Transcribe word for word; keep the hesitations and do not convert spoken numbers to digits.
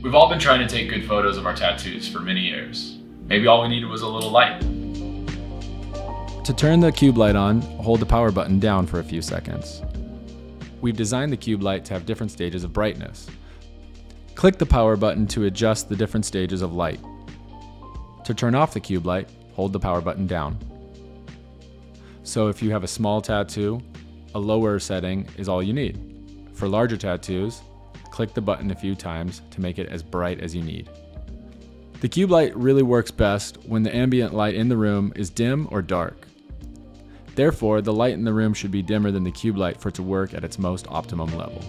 We've all been trying to take good photos of our tattoos for many years. Maybe all we needed was a little light. To turn the cube light on, hold the power button down for a few seconds. We've designed the cube light to have different stages of brightness. Click the power button to adjust the different stages of light. To turn off the cube light, hold the power button down. So if you have a small tattoo, a lower setting is all you need. For larger tattoos, click the button a few times to make it as bright as you need. The cube light really works best when the ambient light in the room is dim or dark. Therefore, the light in the room should be dimmer than the cube light for it to work at its most optimum level.